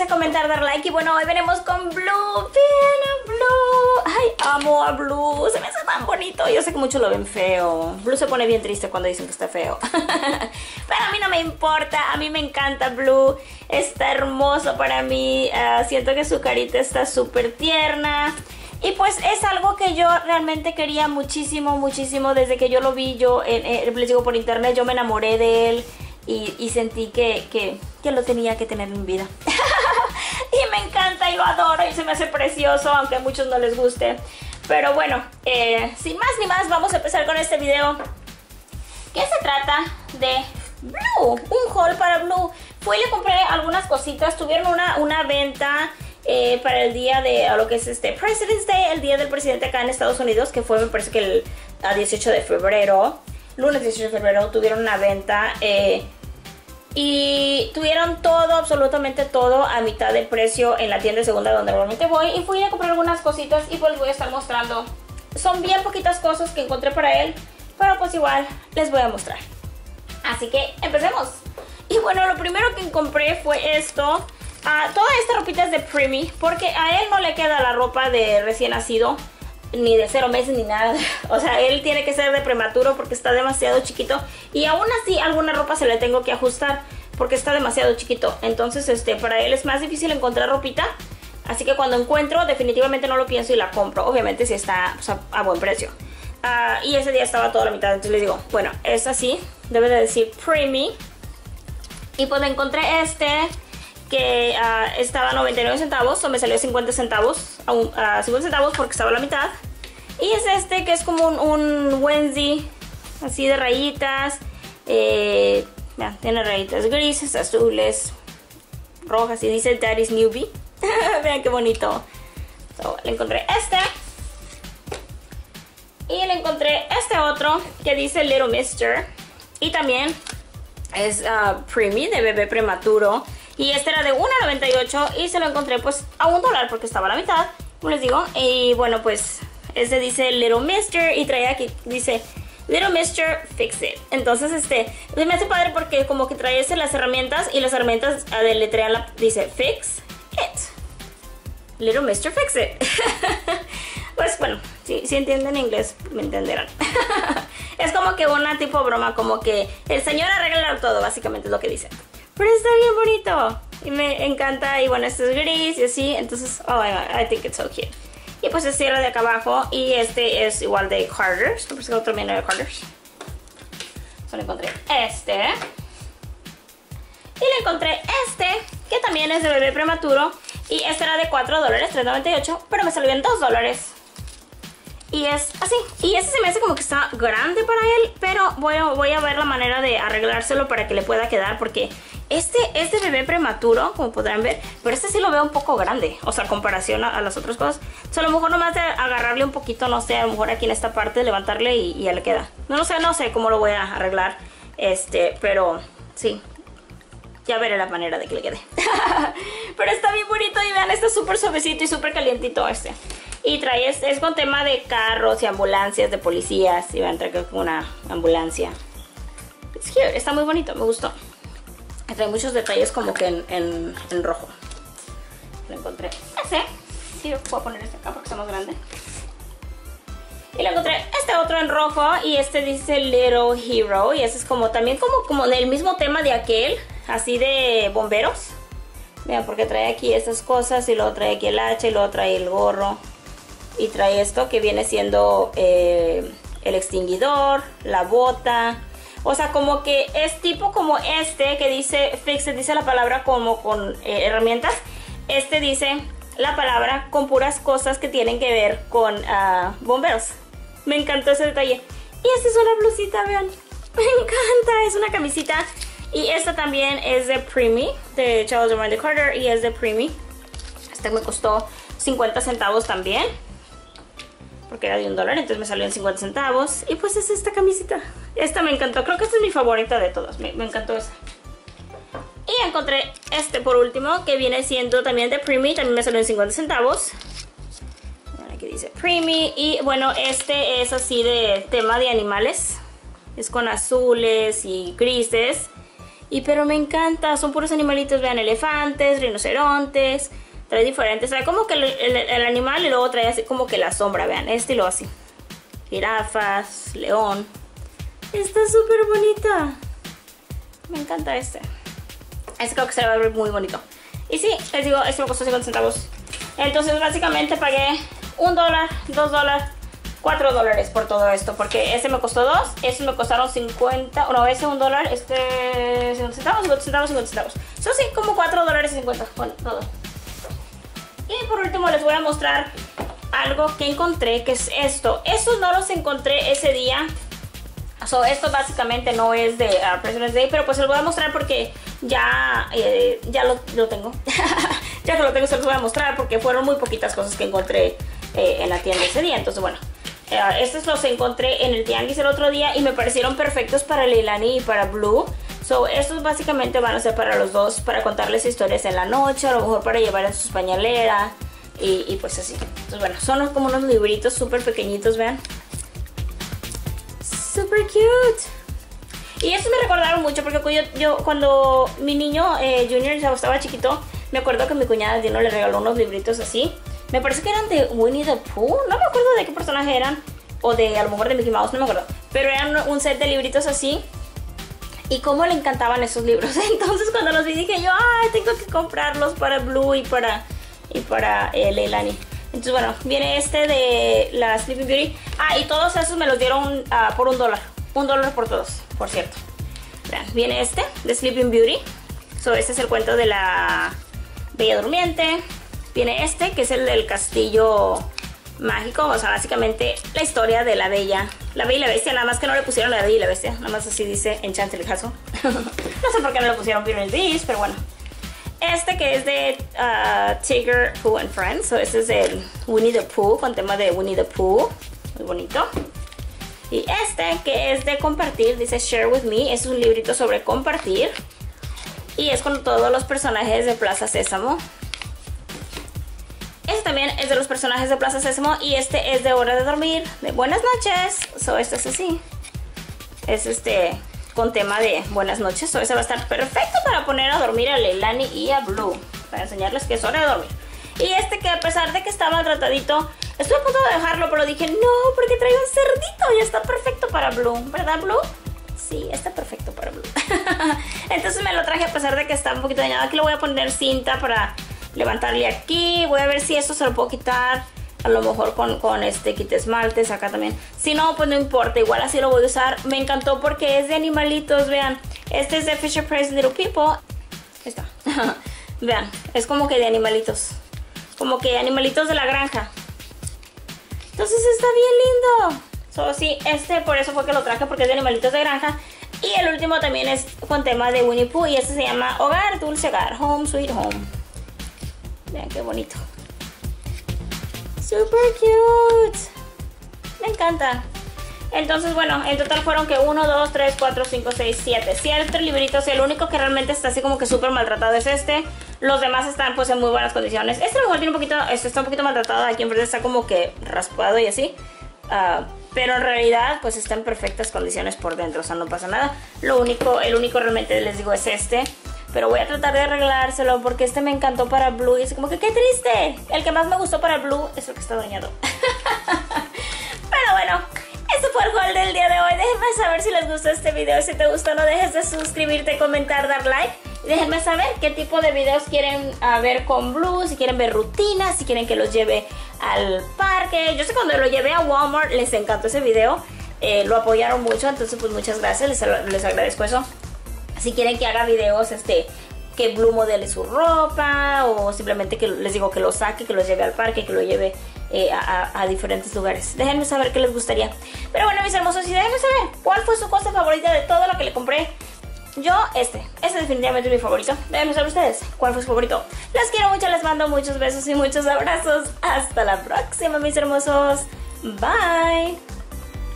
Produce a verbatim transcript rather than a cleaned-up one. suscribirse, comentar, dar like. Y bueno, hoy venimos con Blue. Bien, Blue. Ay, amo a Blue. Se me hace tan bonito. Yo sé que muchos lo ven feo. Blue se pone bien triste cuando dicen que está feo. Pero a mí no me importa. A mí me encanta Blue. Está hermoso para mí. Uh, siento que su carita está súper tierna. Y pues es algo que yo realmente quería muchísimo, muchísimo. Desde que yo lo vi, yo eh, les digo por internet, yo me enamoré de él. Y, y sentí que, que, que lo tenía que tener en mi vida. Y me encanta y lo adoro y se me hace precioso, aunque a muchos no les guste. Pero bueno, eh, sin más ni más, vamos a empezar con este video. Que se trata de Blue, un haul para Blue. Fui y le compré algunas cositas, tuvieron una, una venta... Eh, para el día de a lo que es este President's Day, el día del presidente acá en Estados Unidos, que fue me parece que el a dieciocho de febrero, lunes dieciocho de febrero, tuvieron una venta eh, y tuvieron todo, absolutamente todo a mitad de precio en la tienda segunda donde normalmente voy. Y fui a comprar algunas cositas y pues les voy a estar mostrando. Son bien poquitas cosas que encontré para él, pero pues igual les voy a mostrar. Así que empecemos. Y bueno, lo primero que compré fue esto. Uh, toda esta ropita es de Primi, porque a él no le queda la ropa de recién nacido, ni de cero meses, ni nada. O sea, él tiene que ser de prematuro porque está demasiado chiquito. Y aún así, alguna ropa se le tengo que ajustar porque está demasiado chiquito. Entonces, este, para él es más difícil encontrar ropita. Así que cuando encuentro, definitivamente no lo pienso y la compro. Obviamente si está pues, a, a buen precio. Uh, y ese día estaba toda la mitad, entonces les digo, bueno, es así. Debe de decir Primi. Y pues encontré este... que uh, estaba a noventa y nueve centavos, o me salió cincuenta centavos, a, un, a cincuenta centavos porque estaba a la mitad. Y es este que es como un, un onesie, así de rayitas, eh, ya, tiene rayitas grises, azules, rojas, y dice Daddy's Newbie. Vean qué bonito. So, le encontré este. Y le encontré este otro que dice Little Mister. Y también es uh, Primi, de bebé prematuro. Y este era de uno noventa y ocho y se lo encontré pues a un dólar porque estaba a la mitad, como les digo. Y bueno, pues este dice Little Mister y trae aquí, dice Little Mister Fix It. Entonces este, me hace padre porque como que trae las herramientas y las herramientas deletrean la, dice Fix It. Little Mister Fix It. Pues bueno, si, si entienden inglés me entenderán. Es como que una tipo broma, como que el señor arregla todo, básicamente es lo que dice. Pero está bien bonito y me encanta. Y bueno, este es gris y así, entonces, oh my god, I think it's so cute. Y pues se cierra de acá abajo y este es igual de Carter's, no parece que otro viene de Carter's. Solo encontré este. Y le encontré este, que también es de bebé prematuro. Y este era de cuatro dólares, tres noventa y ocho, pero me salió en dos dólares. Y es así. Y este se me hace como que está grande para él, pero voy a, voy a ver la manera de arreglárselo para que le pueda quedar, porque... Este es de bebé prematuro, como podrán ver, pero este sí lo veo un poco grande, o sea, en comparación a, a las otras cosas. O sea, a lo mejor nomás de agarrarle un poquito, no sé, a lo mejor aquí en esta parte, levantarle y, y ya le queda. No, no sé, no sé cómo lo voy a arreglar, este, pero sí, ya veré la manera de que le quede. Pero está bien bonito y vean, está súper suavecito y súper calientito este. Y trae, es, es con tema de carros y ambulancias, de policías, y va a entrar como una ambulancia. It's cute, está muy bonito, me gustó. Trae muchos detalles como que en, en, en rojo. Lo encontré ese. Sí, voy a poner este acá porque está más grande. Y lo encontré este otro en rojo. Y este dice Little Hero. Y este es como también como, como del mismo tema de aquel. Así de bomberos. Vean, porque trae aquí estas cosas. Y luego trae aquí el hacha. Y luego trae el gorro. Y trae esto que viene siendo eh, el extinguidor. La bota. O sea, como que es tipo como este que dice Fixed, dice la palabra como con eh, herramientas. Este dice la palabra con puras cosas que tienen que ver con uh, bomberos. Me encantó ese detalle. Y esta es una blusita, vean. Me encanta, es una camisita. Y esta también es de Primi, de Charles de Carter, y es de Primi. Este me costó cincuenta centavos también. Porque era de un dólar, entonces me salió en cincuenta centavos. Y pues es esta camisita. Esta me encantó, creo que esta es mi favorita de todas. Me, me encantó esa. Y encontré este por último, que viene siendo también de Primi. También me salió en cincuenta centavos. Aquí dice Primi. Y bueno, este es así de tema de animales. Es con azules y grises. Y pero me encanta, son puros animalitos, vean, elefantes, rinocerontes, trae diferentes, trae como que el, el, el animal y luego trae así como que la sombra, vean, este y luego así. Jirafas, león. Está súper bonita. Me encanta este. Este creo que se va a ver muy bonito. Y sí, les digo, este me costó cincuenta centavos. Entonces básicamente pagué un dólar, dos dólares, cuatro dólares por todo esto. Porque este me costó dos, estos me costaron cincuenta, no, este un dólar, este cincuenta centavos, cincuenta centavos, cincuenta centavos. Eso sí, como cuatro dólares cincuenta con todo. Y por último les voy a mostrar algo que encontré, que es esto. Estos no los encontré ese día. So, esto básicamente no es de uh, President's Day, pero pues se los voy a mostrar porque ya, eh, ya lo, lo tengo. Ya que lo tengo se los voy a mostrar porque fueron muy poquitas cosas que encontré eh, en la tienda ese día. Entonces bueno, eh, estos los encontré en el tianguis el otro día y me parecieron perfectos para Lalani y para Blue. So, estos básicamente van a ser para los dos, para contarles historias en la noche, a lo mejor para llevar en sus pañaleras y, y pues así. Entonces bueno, son como unos libritos súper pequeñitos, vean. Super cute. Y eso me recordaron mucho porque yo, yo cuando mi niño eh, Junior estaba chiquito, me acuerdo que mi cuñada Dino le regaló unos libritos así. Me parece que eran de Winnie the Pooh, no me acuerdo de qué personaje eran, o de a lo mejor de Mickey Mouse, no me acuerdo. Pero eran un set de libritos así. Y cómo le encantaban esos libros. Entonces cuando los vi dije yo, ay, tengo que comprarlos para Blue y para, y para eh, Lalani. Entonces bueno, viene este de la Sleeping Beauty. Ah, y todos esos me los dieron uh, por un dólar. Un dólar por todos, por cierto. Vean, viene este de Sleeping Beauty. So, este es el cuento de la Bella Durmiente. Viene este que es el del castillo mágico. O sea, básicamente la historia de la Bella. La Bella y la Bestia, nada más que no le pusieron la Bella y la Bestia. Nada más así dice Enchanted Castle. No sé por qué no le pusieron Beauty Beast, pero bueno. Este que es de uh, Tigger, Pooh and Friends. So, este es el Winnie the Pooh con tema de Winnie the Pooh. Muy bonito. Y este que es de compartir, dice Share With Me. Es un librito sobre compartir. Y es con todos los personajes de Plaza Sésamo. Este también es de los personajes de Plaza Sésamo. Y este es de Hora de Dormir, de Buenas Noches. So, este es así. Es este... con tema de buenas noches. So, ese va a estar perfecto para poner a dormir a Lalani y a Blue, para enseñarles que es hora de dormir. Y este que a pesar de que está maltratadito, estoy a punto de dejarlo, pero dije no, porque trae un cerdito y está perfecto para Blue, ¿verdad, Blue? Sí, está perfecto para Blue. Entonces me lo traje a pesar de que está un poquito dañado. Aquí le voy a poner cinta para levantarle aquí. Voy a ver si esto se lo puedo quitar. A lo mejor con, con este kit esmaltes acá también. Si no, pues no importa. Igual así lo voy a usar. Me encantó porque es de animalitos, vean. Este es de Fisher-Price Little People. Ahí está. Vean, es como que de animalitos. Como que animalitos de la granja. Entonces está bien lindo. So, sí, este por eso fue que lo traje, porque es de animalitos de granja. Y el último también es con tema de Winnie Pooh. Y este se llama Hogar, Dulce Hogar. Home, Sweet Home. Vean qué bonito. Super cute. Me encanta. Entonces, bueno, en total fueron que uno, dos, tres, cuatro, cinco, seis, siete. Siete libritos. El único que realmente está así como que súper maltratado es este. Los demás están pues en muy buenas condiciones. Este a lo mejor tiene un poquito, este está un poquito maltratado. Aquí en verdad está como que raspado y así. Uh, pero en realidad pues está en perfectas condiciones por dentro. O sea, no pasa nada. Lo único, el único realmente les digo es este. Pero voy a tratar de arreglárselo porque este me encantó para Blue. Y es como que qué triste. El que más me gustó para Blue es el que está dañado. Pero bueno, este fue el haul del día de hoy. Déjenme saber si les gustó este video. Si te gustó, no dejes de suscribirte, comentar, dar like. Y déjenme saber qué tipo de videos quieren ver con Blue. Si quieren ver rutinas, si quieren que los lleve al parque. Yo sé cuando lo llevé a Walmart les encantó ese video. Eh, lo apoyaron mucho. Entonces pues muchas gracias. Les, les agradezco eso. Si quieren que haga videos, este, que Blue modele su ropa, o simplemente que les digo que lo saque, que los lleve al parque, que lo lleve eh, a, a diferentes lugares. Déjenme saber qué les gustaría. Pero bueno, mis hermosos, y déjenme saber cuál fue su cosa favorita de todo lo que le compré. Yo, este, este definitivamente es mi favorito. Déjenme saber ustedes cuál fue su favorito. Las quiero mucho, les mando muchos besos y muchos abrazos. Hasta la próxima, mis hermosos. Bye.